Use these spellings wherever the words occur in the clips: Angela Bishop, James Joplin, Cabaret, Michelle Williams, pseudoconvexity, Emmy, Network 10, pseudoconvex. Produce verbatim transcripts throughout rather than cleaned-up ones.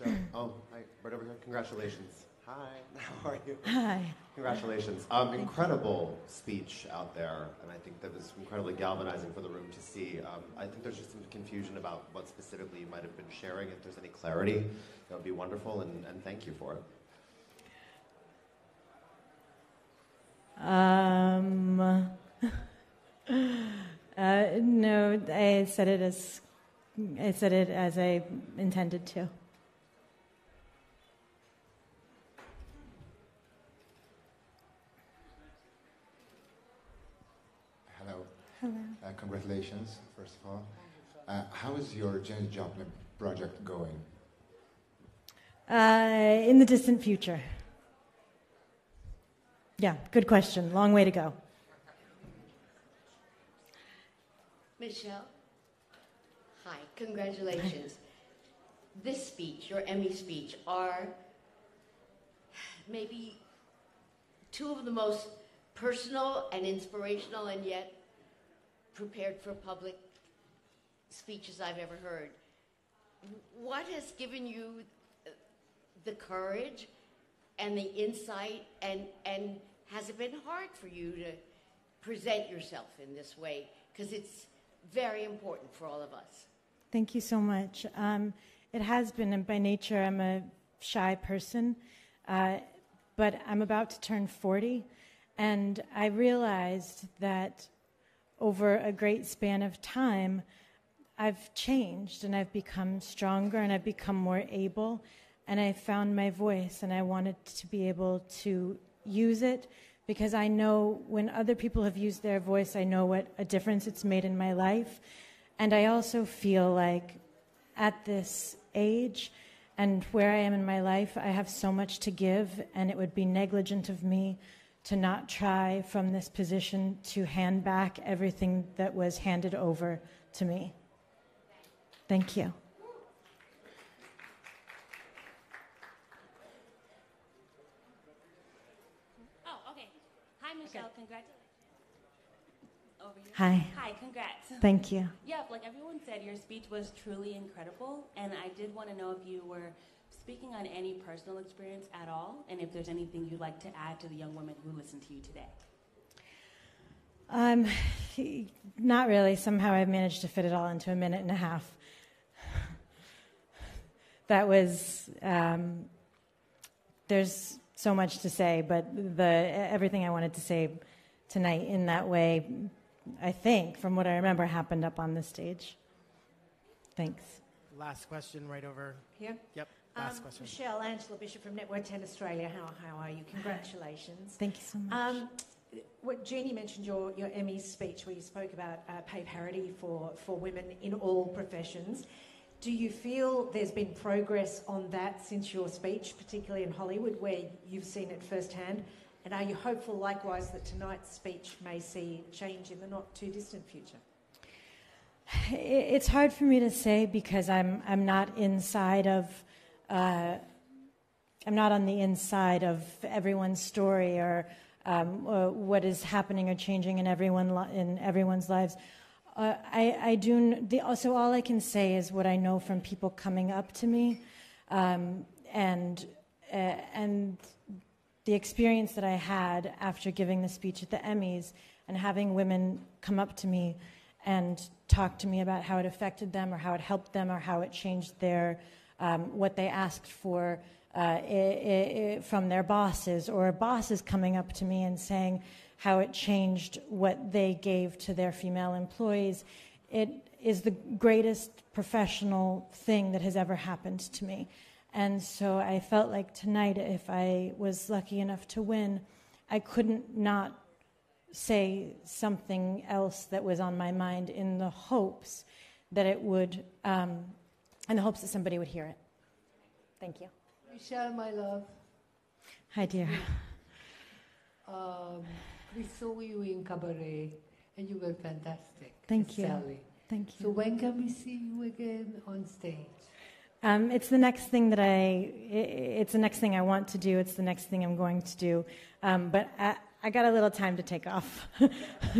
Michelle. Oh, hi, right over here. Congratulations. Hi, how are you? Hi. Congratulations. Um, incredible speech out there, and I think that was incredibly galvanizing for the room to see. Um, I think there's just some confusion about what specifically you might have been sharing. If there's any clarity, that would be wonderful, and, and thank you for it. Um, uh, no, I said it as I said it as I intended to. Hello. Uh, congratulations, first of all. Uh, how is your James Joplin project going? Uh, in the distant future. Yeah, good question. Long way to go. Michelle, hi, congratulations. Hi. This speech, your Emmy speech, are maybe two of the most personal and inspirational and yet prepared for public speeches I've ever heard. What has given you the courage and the insight, and, and has it been hard for you to present yourself in this way? Because it's very important for all of us. Thank you so much. Um, it has been, and by nature I'm a shy person, uh, but I'm about to turn forty, and I realized that over a great span of time, I've changed, and I've become stronger, and I've become more able, and I found my voice, and I wanted to be able to use it, because I know when other people have used their voice, I know what a difference it's made in my life. And I also feel like at this age and where I am in my life, I have so much to give, and it would be negligent of me to not try from this position to hand back everything that was handed over to me. Thank you. Oh, okay. Hi, Michelle. Okay. Congratulations. Over here. Hi. Hi, congrats. Thank you. Yeah, like everyone said, your speech was truly incredible, and I did want to know if you were speaking on any personal experience at all, and if there's anything you'd like to add to the young women who listen to you today. Um, not really. Somehow I've managed to fit it all into a minute and a half. That was, um, there's so much to say, but the everything I wanted to say tonight in that way, I think, from what I remember, happened up on the stage. Thanks. Last question right over here. Yep. Last um, question. Michelle, Angela Bishop from Network ten Australia. How how are you? Congratulations. Thank you so much. Um, what Jeannie mentioned, your your Emmy speech, where you spoke about uh, pay parity for for women in all professions. Do you feel there's been progress on that since your speech, particularly in Hollywood, where you've seen it firsthand? And are you hopeful, likewise, that tonight's speech may see change in the not too distant future? It's hard for me to say, because I'm I'm not inside of. Uh, I'm not on the inside of everyone's story, or, um, or what is happening or changing in everyone li in everyone's lives. Uh, I, I do. The, also, all I can say is what I know from people coming up to me, um, and uh, and the experience that I had after giving the speech at the Emmys, and having women come up to me and talk to me about how it affected them, or how it helped them, or how it changed their. Um, what they asked for uh, I I from their bosses, or bosses coming up to me and saying how it changed what they gave to their female employees. It is the greatest professional thing that has ever happened to me. And so I felt like tonight, if I was lucky enough to win, I couldn't not say something else that was on my mind, in the hopes that it would... Um, in the hopes that somebody would hear it. Thank you. Michelle, my love. Hi, dear. Um, we saw you in Cabaret, and you were fantastic. Thank you. Sally. Thank you. So when can we see you again on stage? Um, it's the next thing that I, it's the next thing I want to do. It's the next thing I'm going to do. Um, but I, I got a little time to take off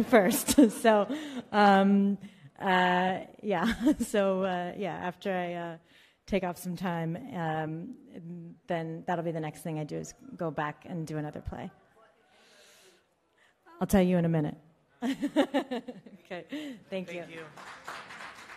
first. So, um, Uh, yeah, so, uh, yeah, after I uh, take off some time, um, then that'll be the next thing I do is go back and do another play. I'll tell you in a minute. Okay, thank, thank you. you.